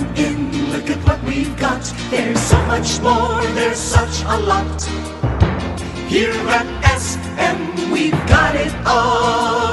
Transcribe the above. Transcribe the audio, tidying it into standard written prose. and in. Look at what we've got. There's so much more, there's such a lot. Here at SM, we've got it all.